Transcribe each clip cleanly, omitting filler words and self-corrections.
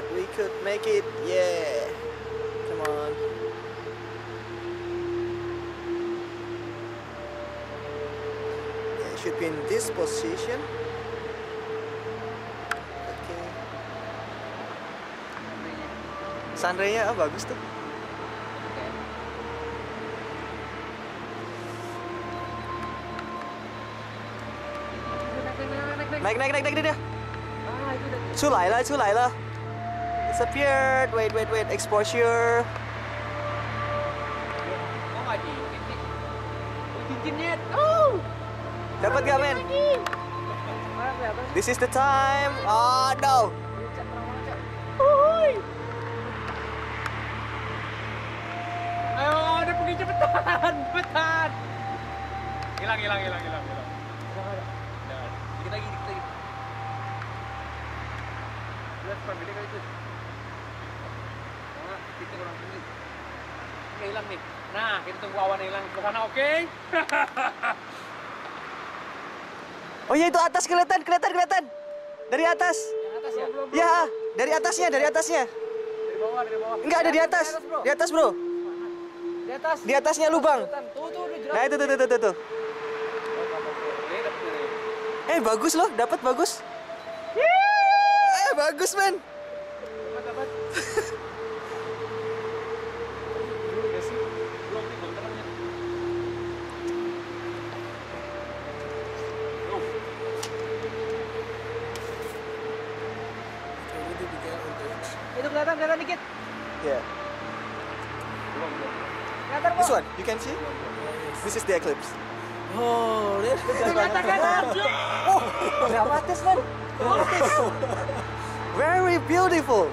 that we could make it. Yeah, come on. Yeah, it should be in this position. Okay. Sunray-nya bagus tuh. Naik dia. Sulah. It's appeared. Wait. Exposure. Oh. Dapat gak, men? This is the time. Oh no. Ayo, udah pergi cepetan, Hilang. Dikit lagi. Beda kali tuh. Nah, kita kurang tinggi. Nggak hilang nih. Nah, kita tunggu awan hilang ke sana, oke? Oh ya, itu atas kelihatan. Dari atas. Atas ya? Ya, dari atasnya. Dari bawah. Enggak ada di atas. Di atas, bro. Di atasnya lubang. Tuh, jelas. Nah, itu. Bagus loh, bagus. Bagus, men. Dapat. Itu kelihatan dikit. Yeah. This one, you can see. This is the eclipse. Oh, lihat kelihatan. Oh, dramatis, man. Dramatis. Very beautiful.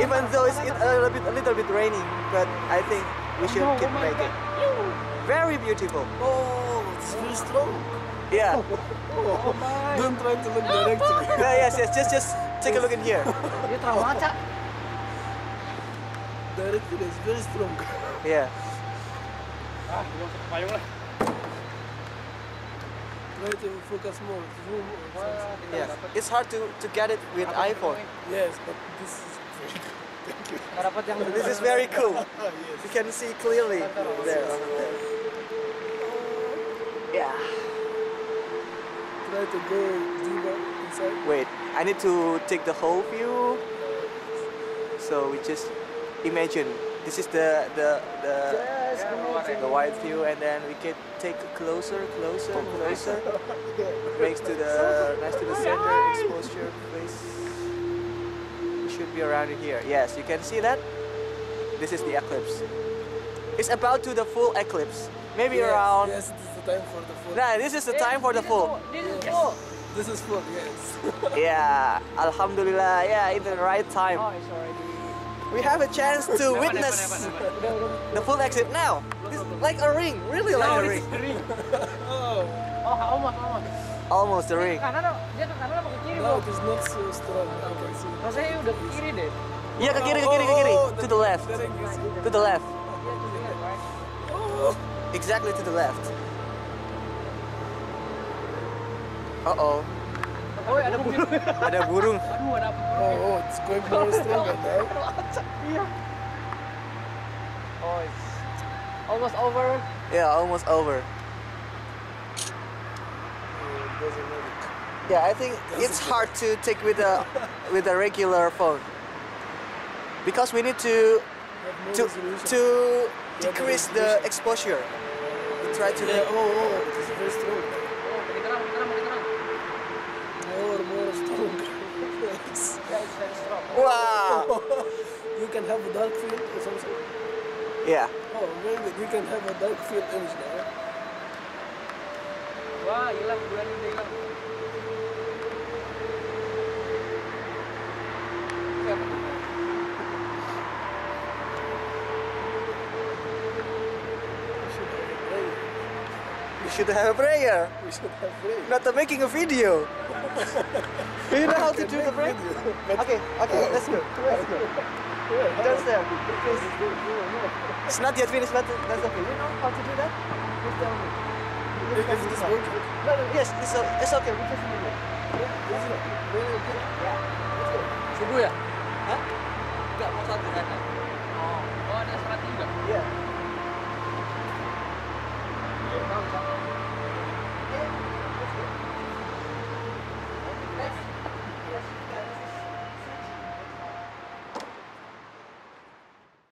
Even though it's a little bit rainy, but I think we should keep making. Very beautiful. Oh, it's very strong. Yeah. Oh, don't try to look directly. No, yes. Just take a look in here. Directly, it's very strong. Yeah. Try to focus more. Yes. It's hard to get it with iPhone. Yes, but this is very cool. Thank you. This is very cool. Yes. You can see clearly there. Yeah. Try to go deeper inside. Wait, I need to take the whole view. So we just imagine. This is the wide view, and then we can take closer. Next to the center exposure place. It should be around in here. Yes, you can see that. This is the eclipse. It's about to the full eclipse. Maybe around. Yes, this is the time for the full. Nah, this is the time for the full. This is full. Yes. Yeah. Alhamdulillah. Yeah, in the right time. Oh, it's already. We have a chance to witness the full exit now. This, like a ring, really like a ring. Almost a ring. No, it's not so strong. Yeah, ke kiri. To the left. Exactly to the left. Uh-oh. Oh, ada burung. Oh, it's going very strong, right? Yeah. Oh, it's almost over. Yeah, almost over. Yeah, I think it's hard to take with a regular phone because we need to decrease the exposure. We try to. Oh, it's very strong. Wow! You can have a dark field or something. Yeah. Oh, maybe you can have a dark field image now. Wow, hilang. We should have a prayer. Not making a video. Do you know how to do the break? Okay, let's go. That's there. It's not yet finished, but that's okay. You know how to do that? Is this working? No, no, yes, it's okay. We can see it. Let's go. Really okay? Yeah. Let's go. Subuh ya? Hah? Enggak, mau satu kan? Oh, oh ada 103? Iya. Iya, tahu.